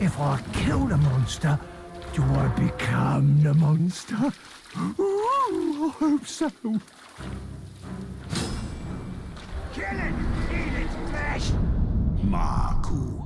If I kill the monster, do I become the monster? Ooh, I hope so. Kill it! Eat its flesh! Marku.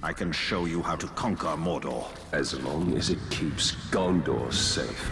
I can show you how to conquer Mordor. As long as it keeps Gondor safe.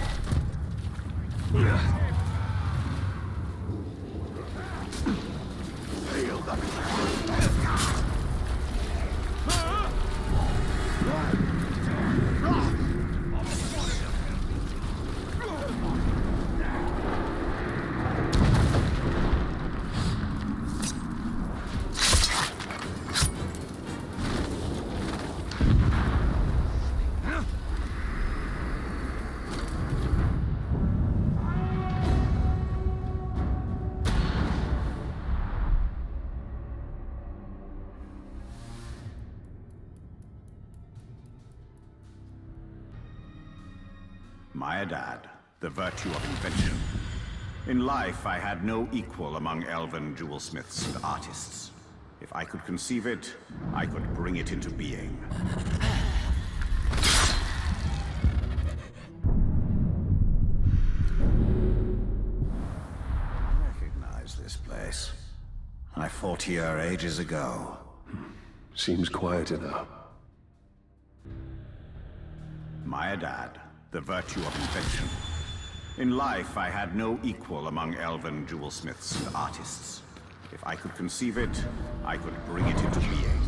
Maedad, the virtue of invention. In life, I had no equal among Elven jewelsmiths and artists. If I could conceive it, I could bring it into being. I recognize this place. I fought here ages ago. Seems quiet enough. Maedad. The virtue of invention. In life, I had no equal among Elven jewelsmiths and artists. If I could conceive it, I could bring it into being.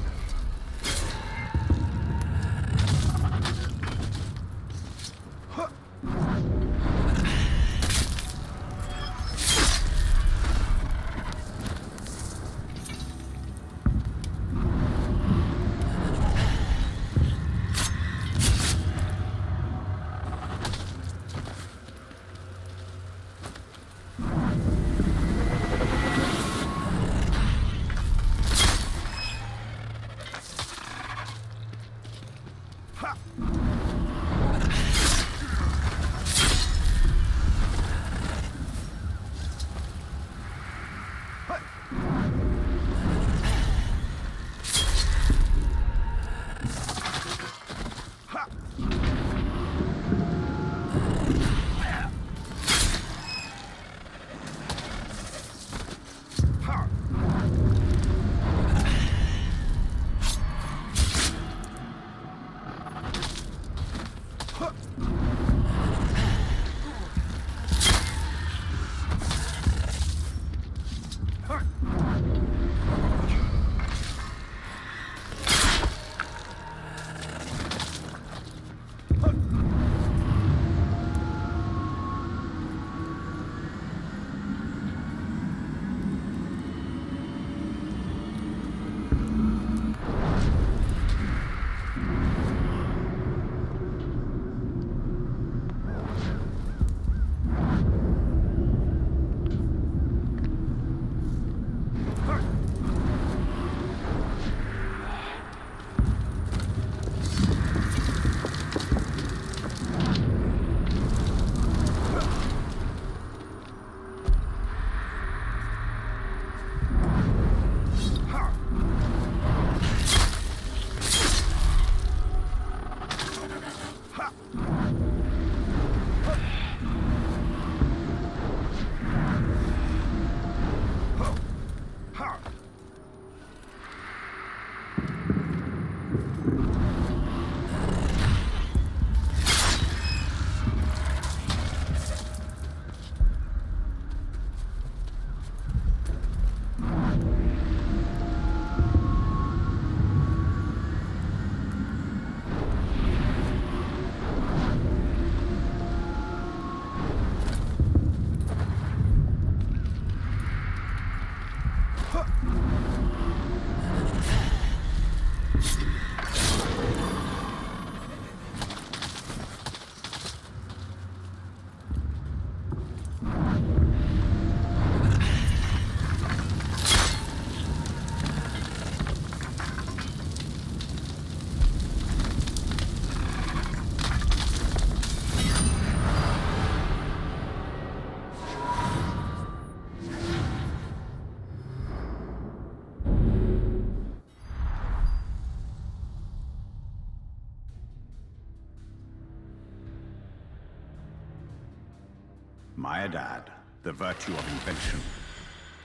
Maedad, the virtue of invention.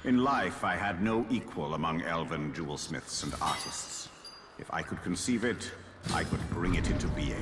In life, I had no equal among Elven jewelsmiths and artists. If I could conceive it, I could bring it into being.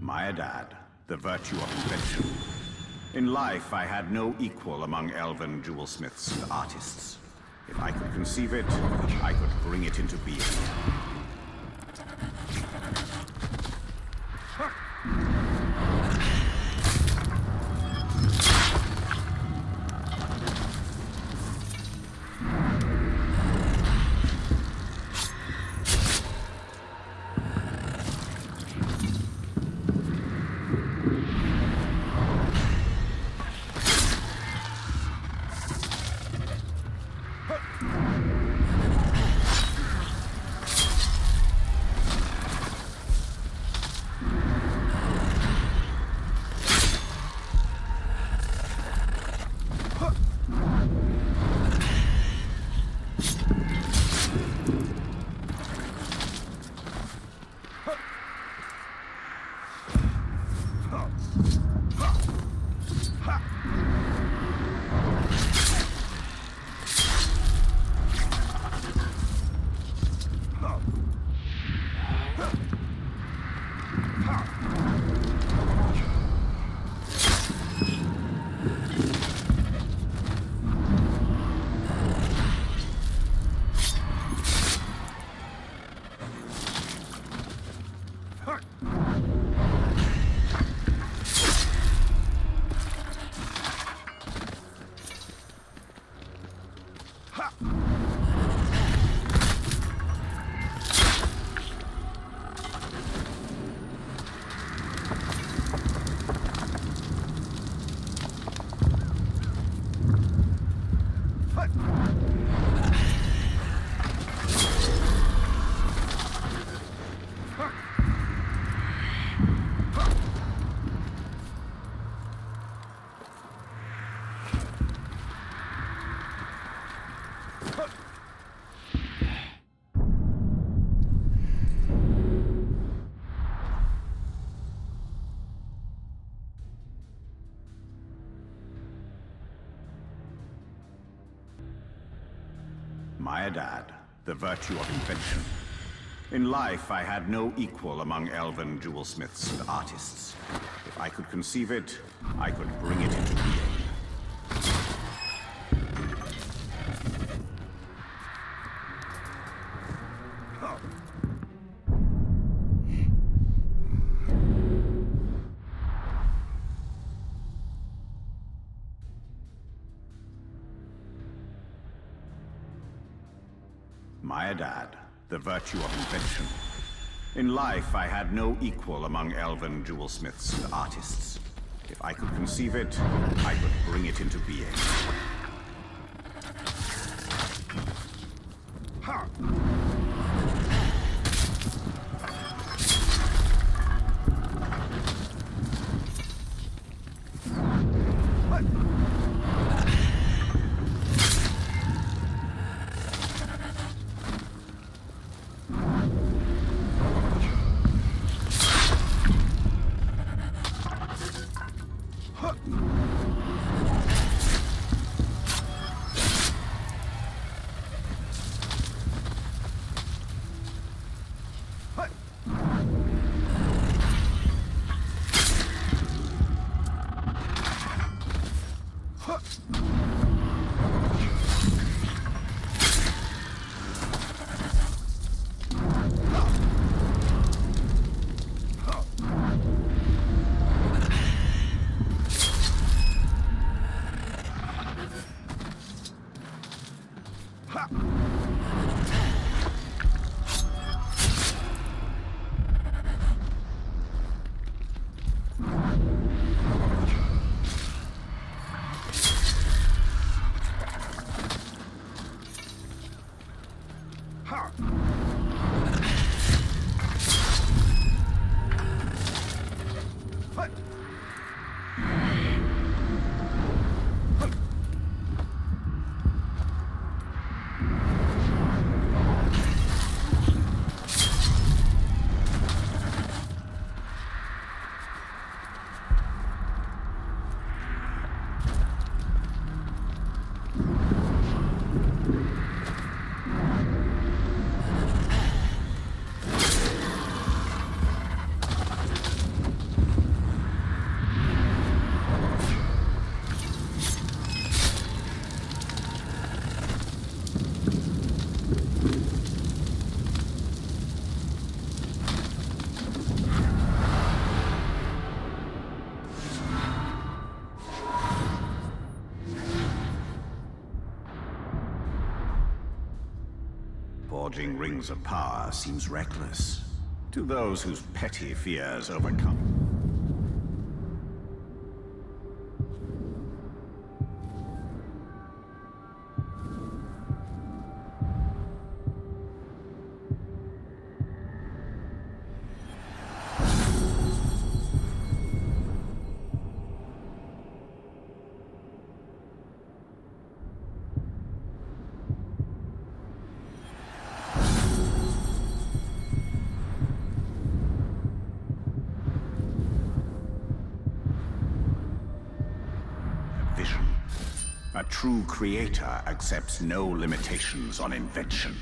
Maedad, the virtue of invention. In life, I had no equal among Elven jewelsmiths and artists. If I could conceive it, I could bring it into being. Maedad, the virtue of invention. In life, I had no equal among elven jewelsmiths and artists. If I could conceive it, I could bring it into being. Maedad, the virtue of invention. In life, I had no equal among elven jewelsmiths and artists. If I could conceive it, I could bring it into being. Forging rings of power seems reckless to those whose petty fears overcome. A true creator accepts no limitations on invention.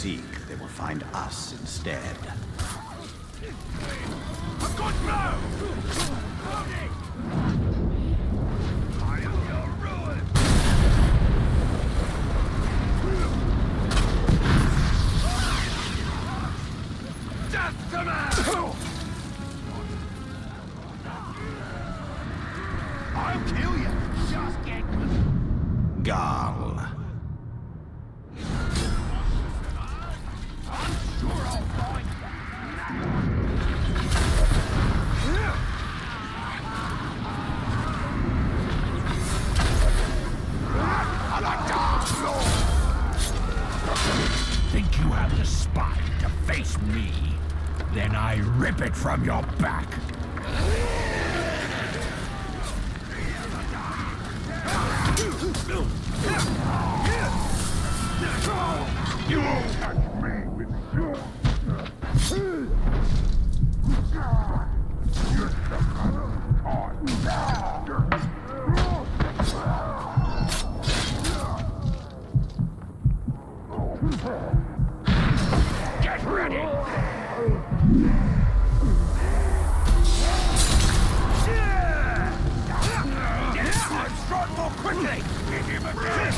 seek, they will find us instead. A good blow! I am your ruin! Death to man! I'll kill you! Just get good! Garl. Think you have the spine to face me? Then I rip it from your back. You won't touch me with your... You're the kind of hard... Get ready! Run more quickly! Hit him again!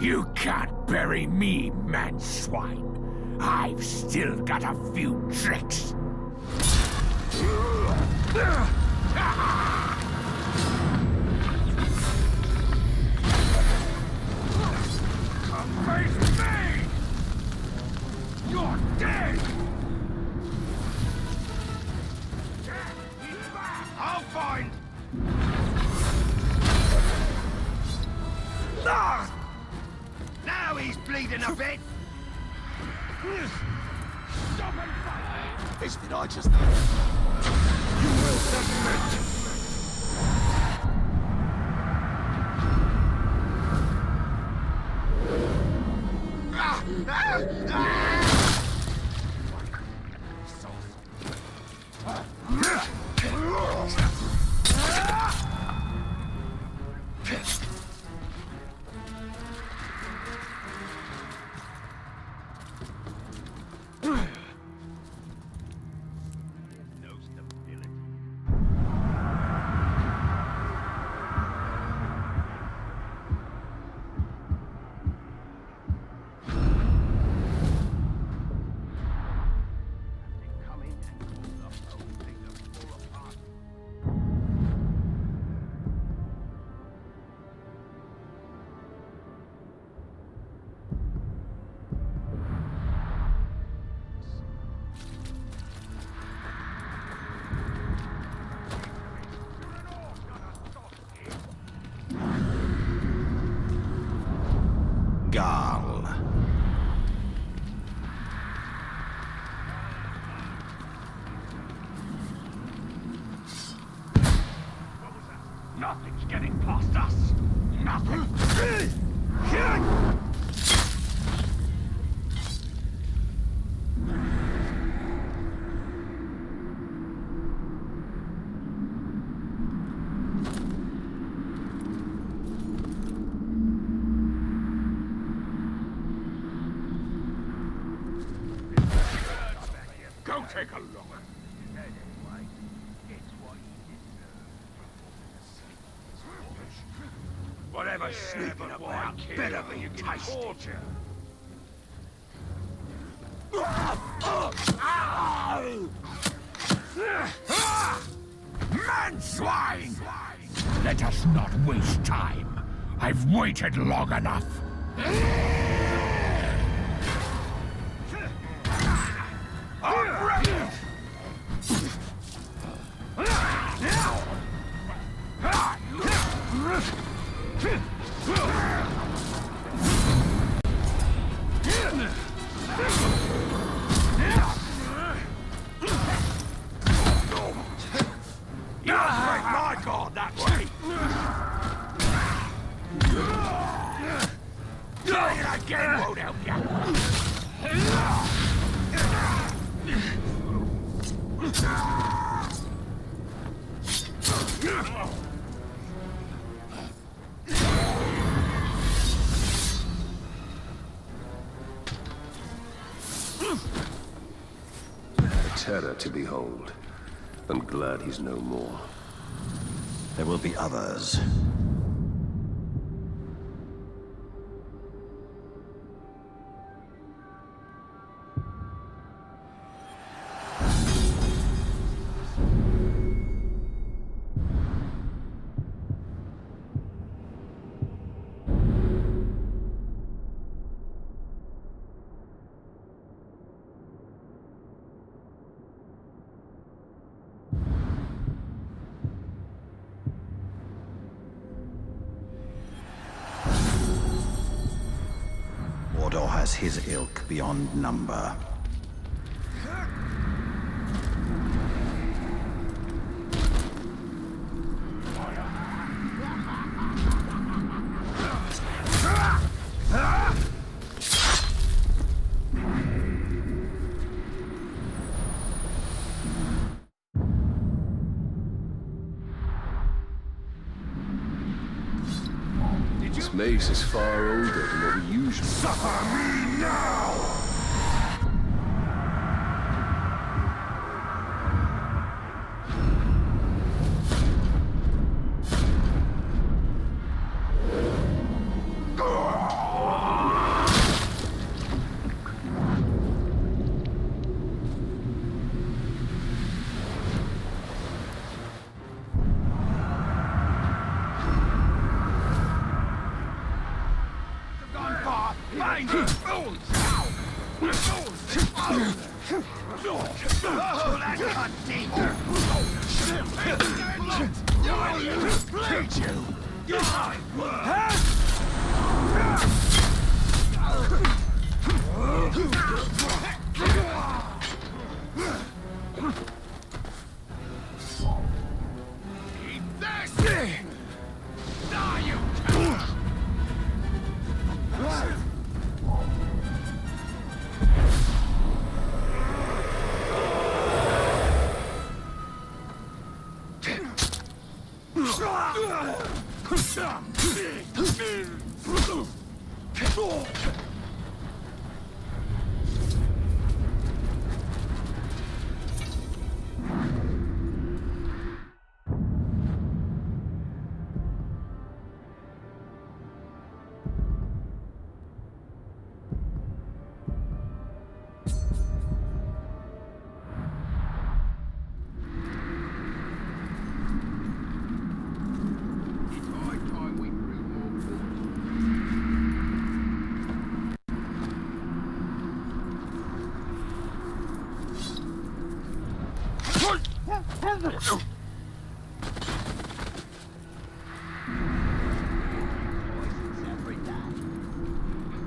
You can't bury me, manswine. I've still got a few tricks. Face me! You're dead! I'll find... Now he's bleeding a bit! Stop and fight! Isn't it I just... You will submit! Nothing's getting past us. Nothing. Go take a look. Whatever sneaking about, better be tasted. Manswine! Let us not waste time. I've waited long enough. All right! No! terror to behold. I'm glad he's no more. There will be others. Mordor has his ilk beyond number. This mace is far older than what we usually suffer me now!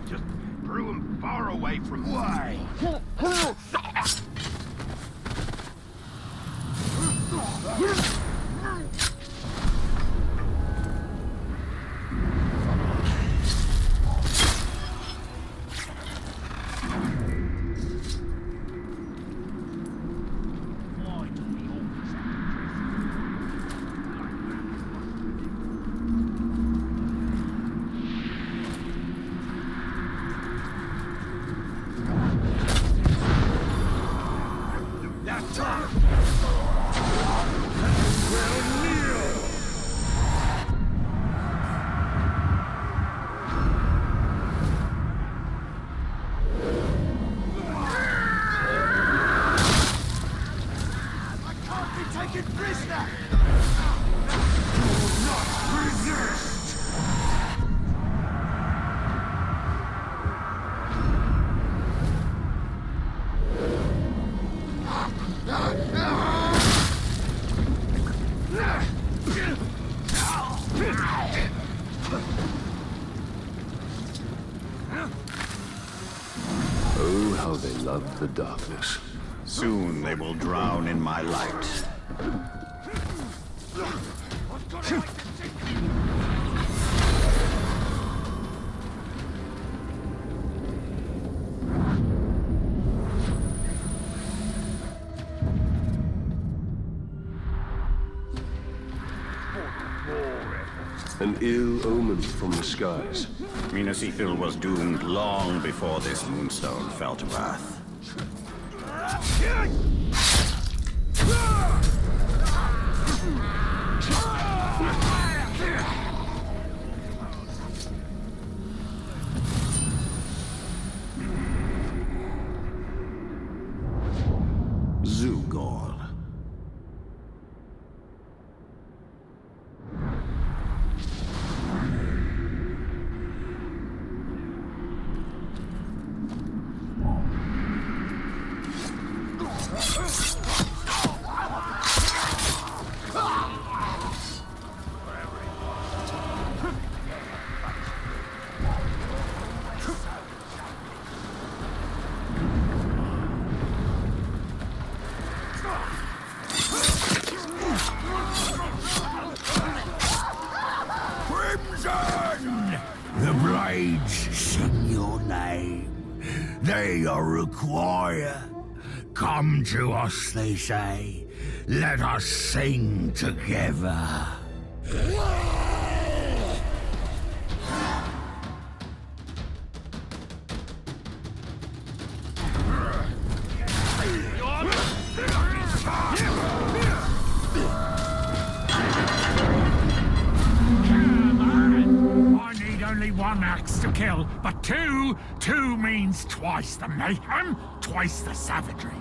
Just brew him far away from why. The darkness. Soon they will drown in my light. An ill omen from the skies. Minasithil was doomed long before this moonstone fell to earth. Yeah! Require. Come to us, they say. Let us sing together. Two means twice the mayhem, twice the savagery.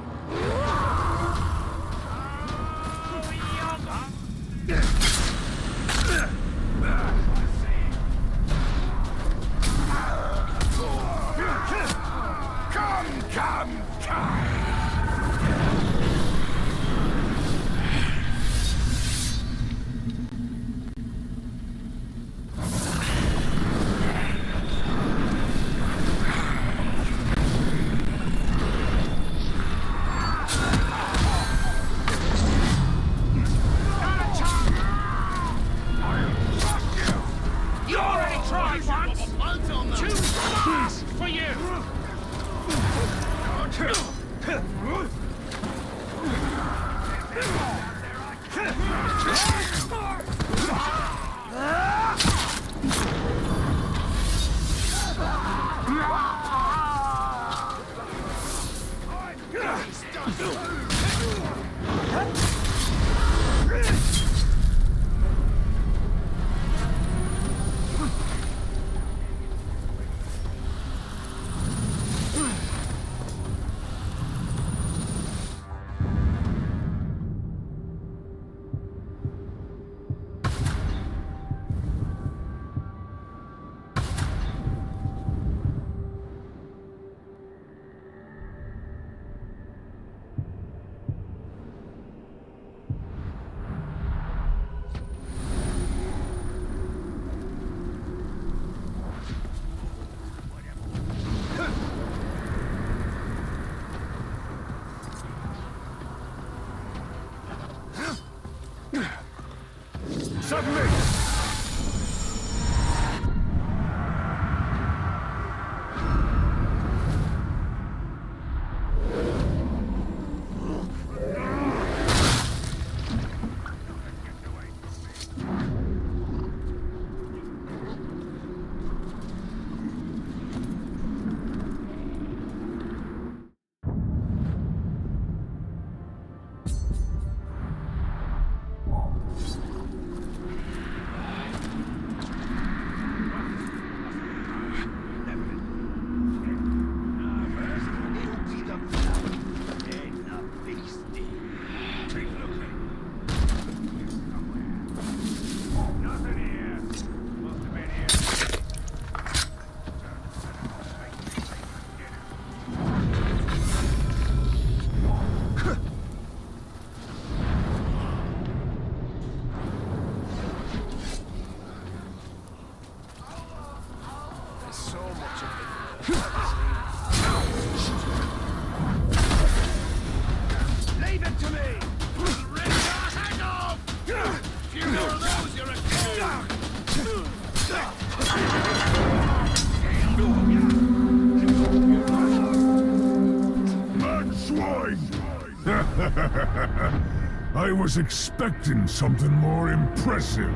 I was expecting something more impressive.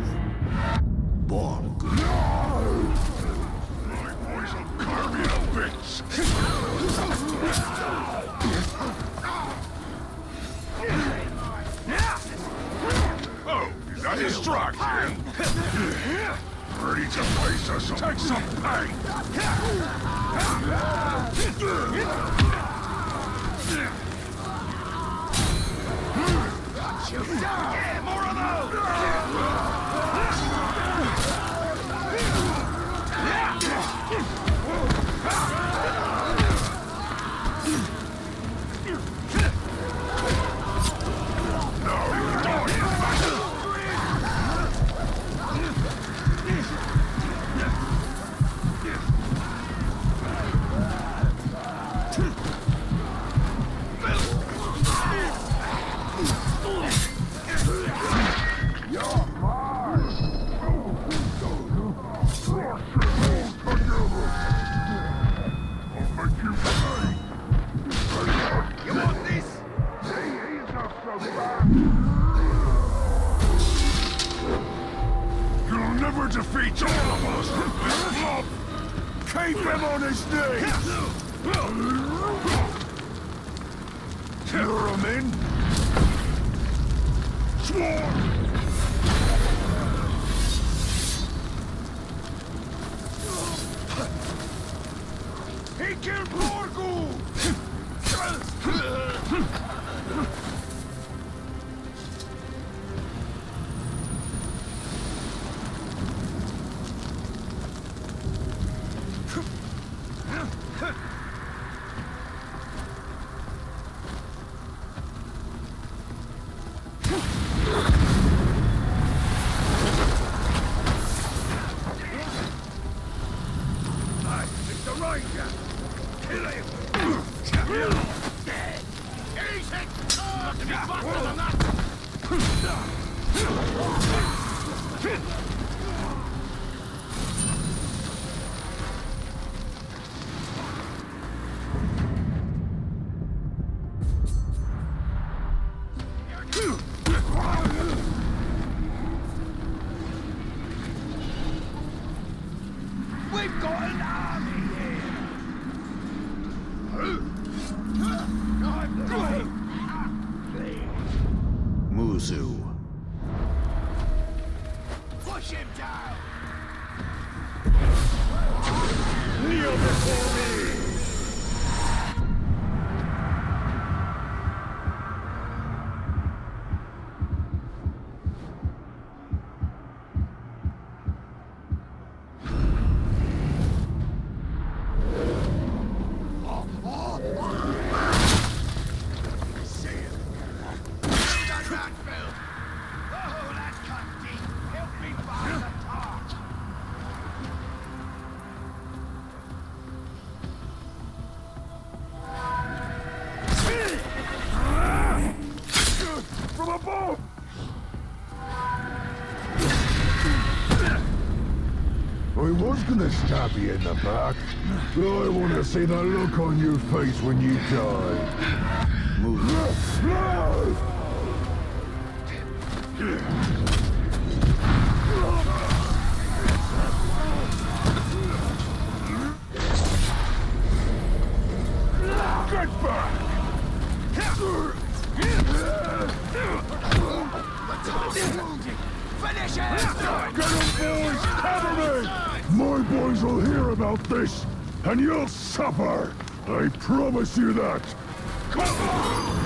Morgul. My boys will carve you to bits. Yeah, more of those! Stab you in the back. I want to see the look on your face when you die. Move. Get back! Get him, boys! Cover me! My boys will hear about this, and you'll suffer! I promise you that! Come on!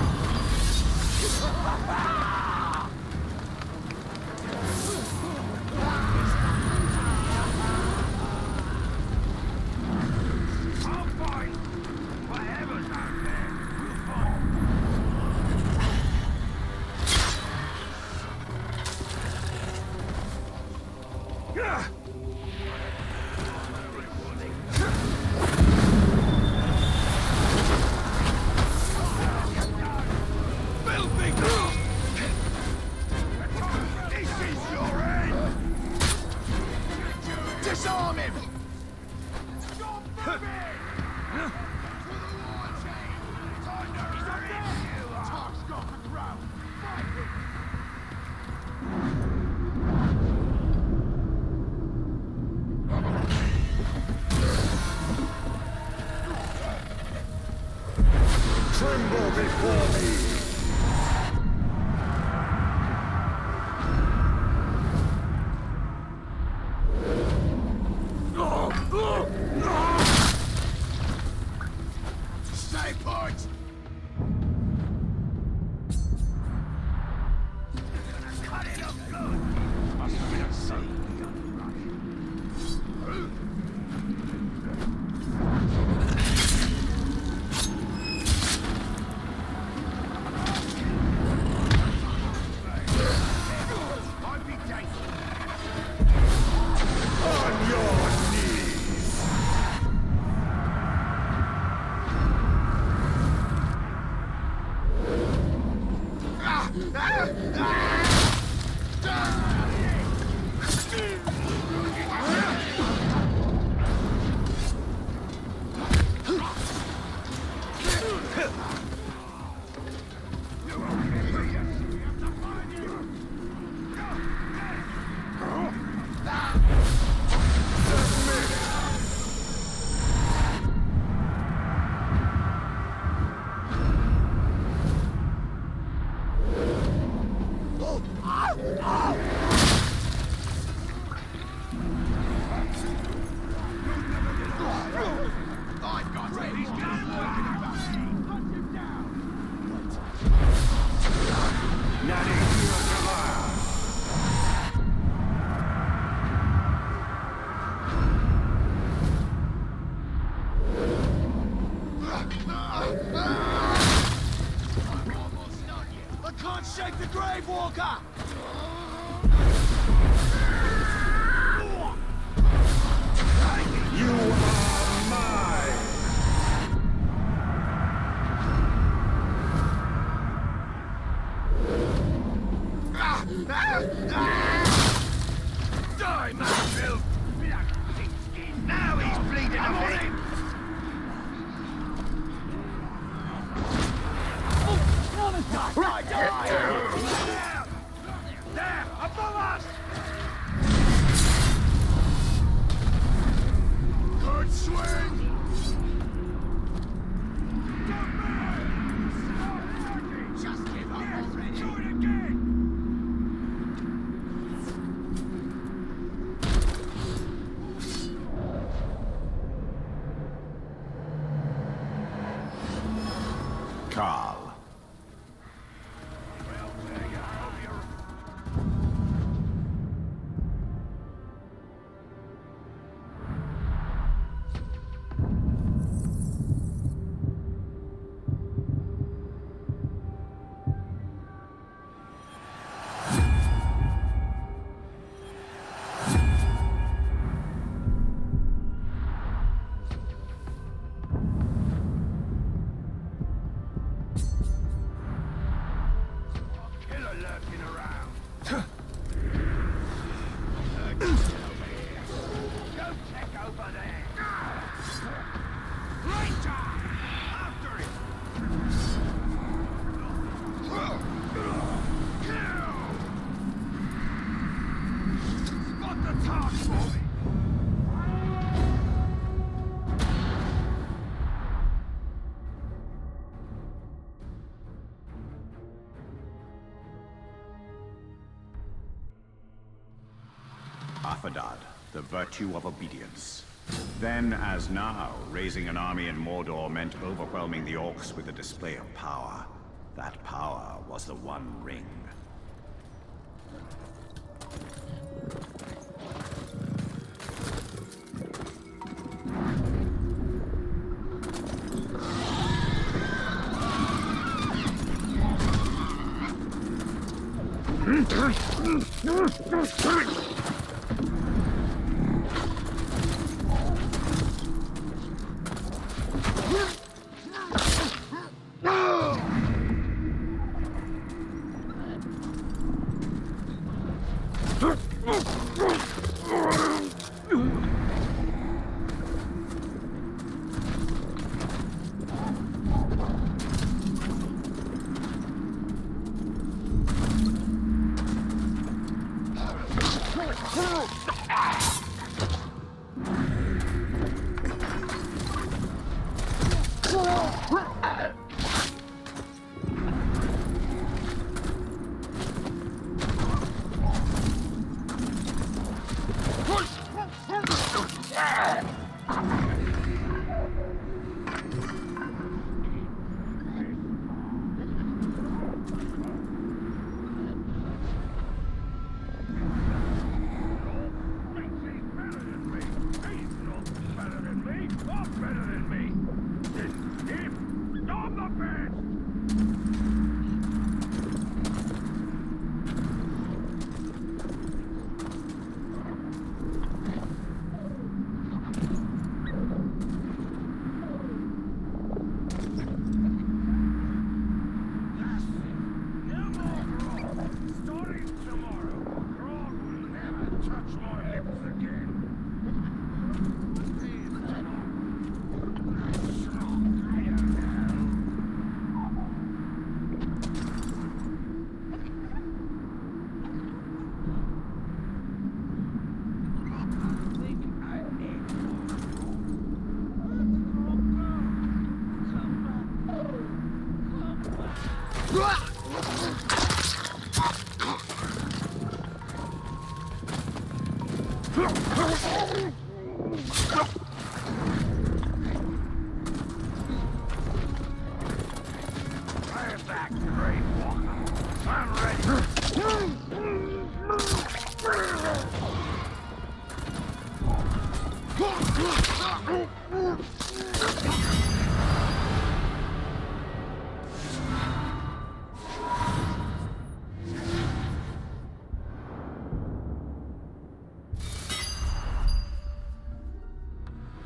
Take the grave walker! You are mine! Die, Maedad! Now he's bleeding away! Right there! There! Above us! Good swing! The virtue of obedience. Then, as now, raising an army in Mordor meant overwhelming the Orcs with a display of power. That power was the One Ring.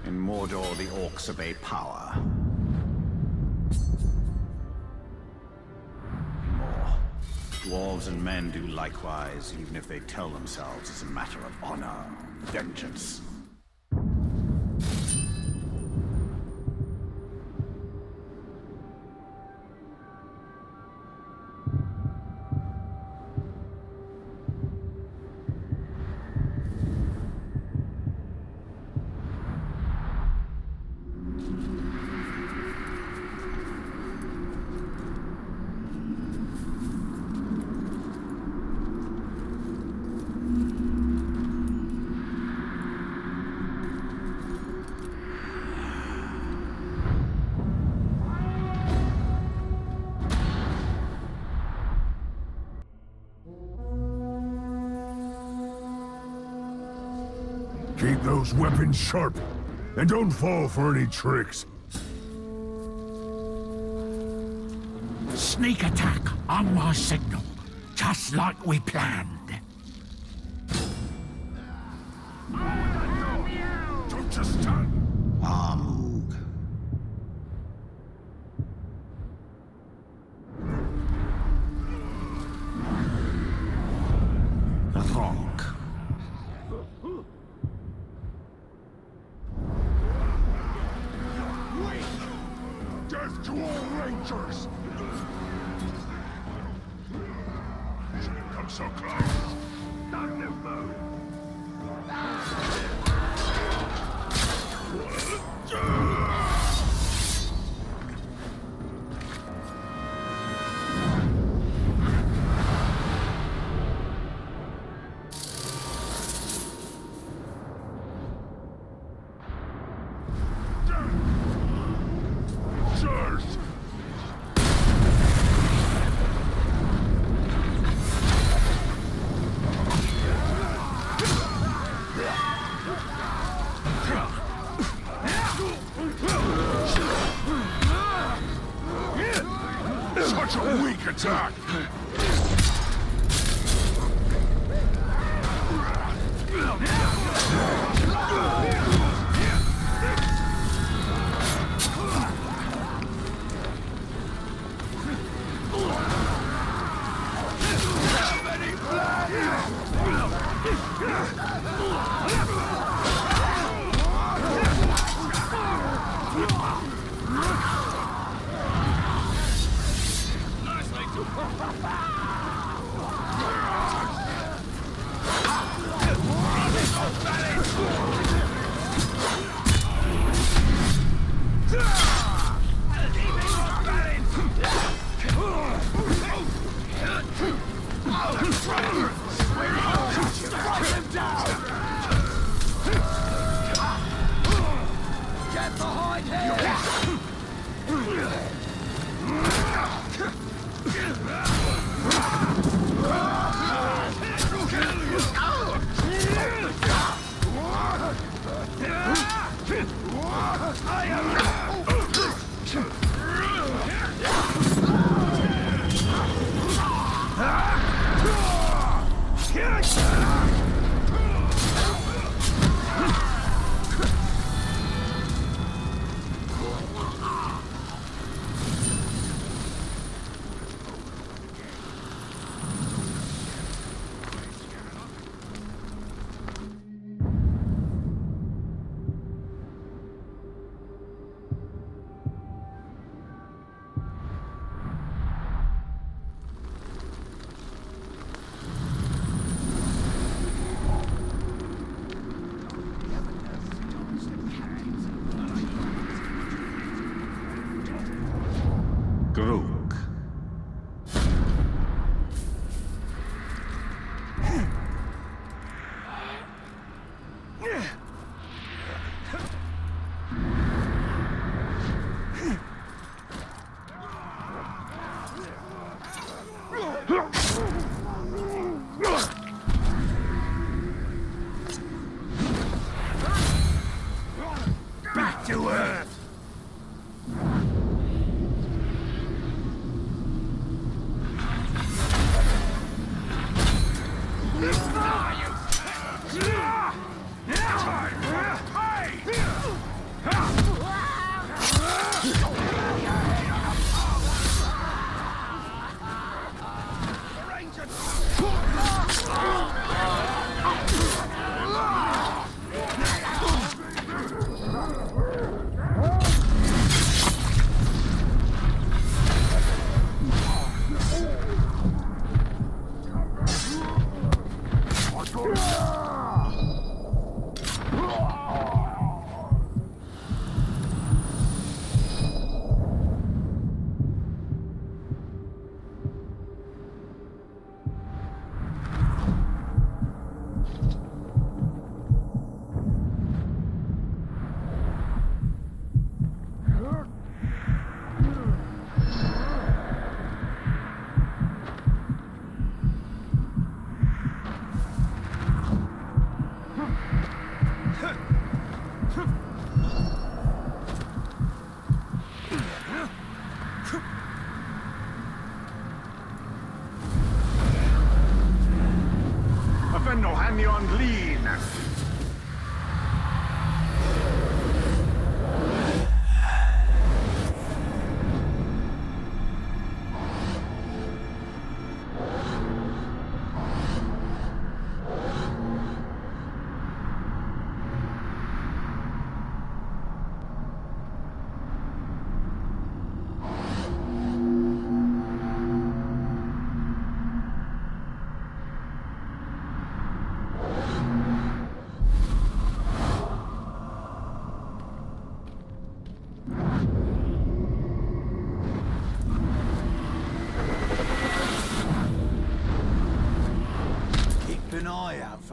In Mordor, the Orcs obey power. More, dwarves and men do likewise, even if they tell themselves it's a matter of honor, vengeance. Keep those weapons sharp, and don't fall for any tricks. Sneak attack on my signal, just like we planned. Don't just turn. Armoog. Attack! Hey!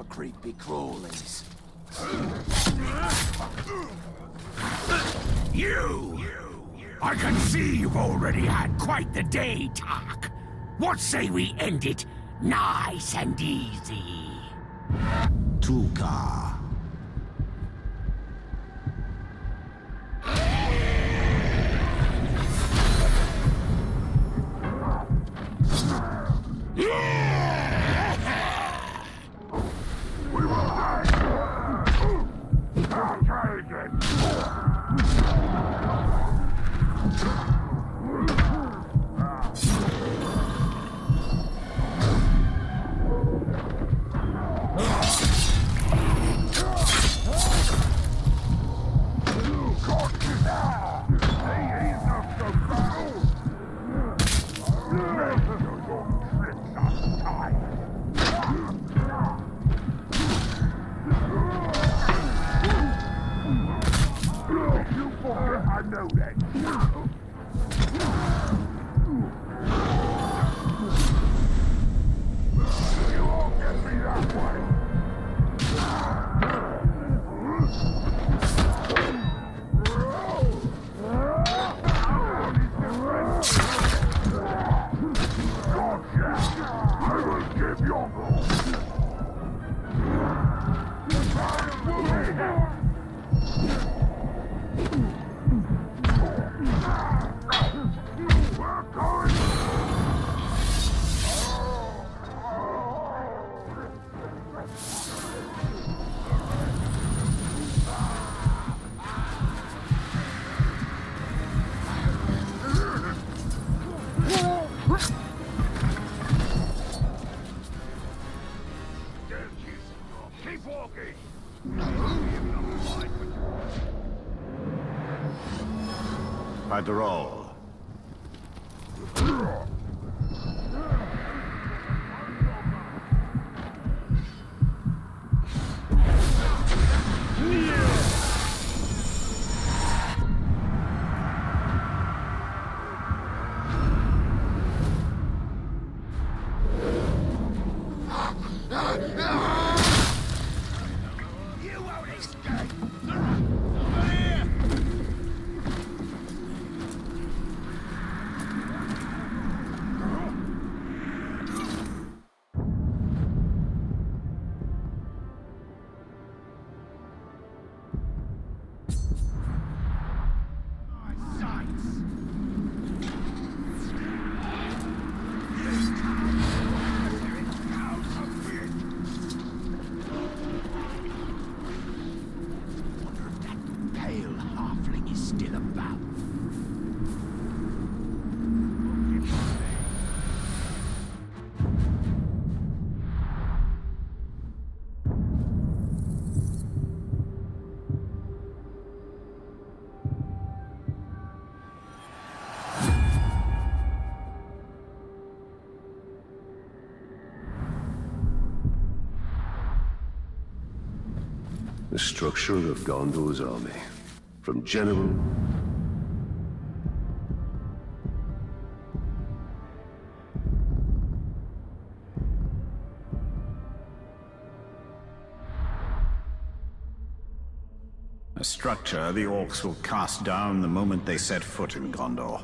Creepy crawlies. You! I can see you've already had quite the day, Tark. What say we end it nice and easy? Tuka. After all. The structure of Gondor's army, from general a structure the Orcs will cast down the moment they set foot in Gondor.